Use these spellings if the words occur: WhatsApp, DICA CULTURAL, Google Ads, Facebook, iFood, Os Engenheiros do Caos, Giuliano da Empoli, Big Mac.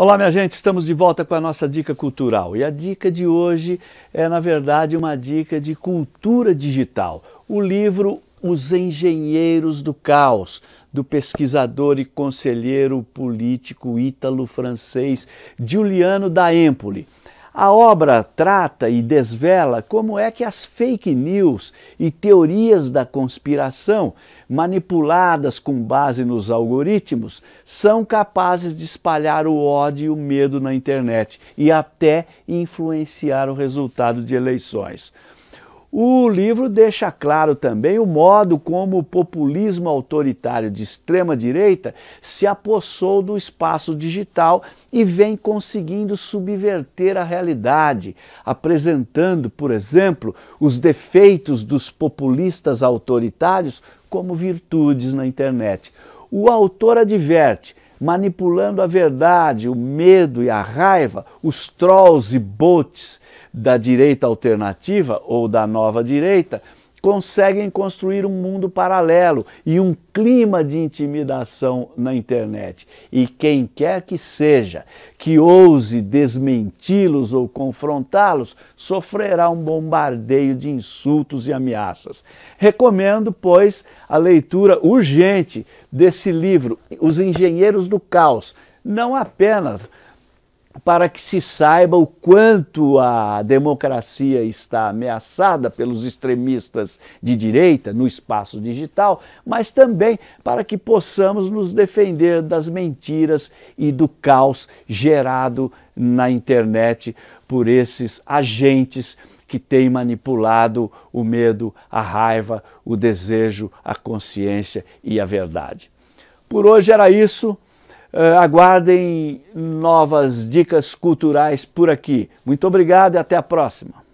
Olá, minha gente, estamos de volta com a nossa dica cultural. E a dica de hoje é, na verdade, uma dica de cultura digital. O livro Os Engenheiros do Caos, do pesquisador e conselheiro político ítalo-francês Giuliano da Empoli. A obra trata e desvela como é que as fake news e teorias da conspiração, manipuladas com base nos algoritmos, são capazes de espalhar o ódio e o medo na internet e até influenciar o resultado de eleições. O livro deixa claro também o modo como o populismo autoritário de extrema-direita se apossou do espaço digital e vem conseguindo subverter a realidade, apresentando, por exemplo, os defeitos dos populistas autoritários como virtudes na internet. O autor adverte: manipulando a verdade, o medo e a raiva, os trolls e bots da direita alternativa ou da nova direita conseguem construir um mundo paralelo e um clima de intimidação na internet. E quem quer que seja que ouse desmenti-los ou confrontá-los sofrerá um bombardeio de insultos e ameaças. Recomendo, pois, a leitura urgente desse livro, Os Engenheiros do Caos, não apenas para que se saiba o quanto a democracia está ameaçada pelos extremistas de direita no espaço digital, mas também para que possamos nos defender das mentiras e do caos gerado na internet por esses agentes que têm manipulado o medo, a raiva, o desejo, a consciência e a verdade. Por hoje era isso. Aguardem novas dicas culturais por aqui. Muito obrigado e até a próxima.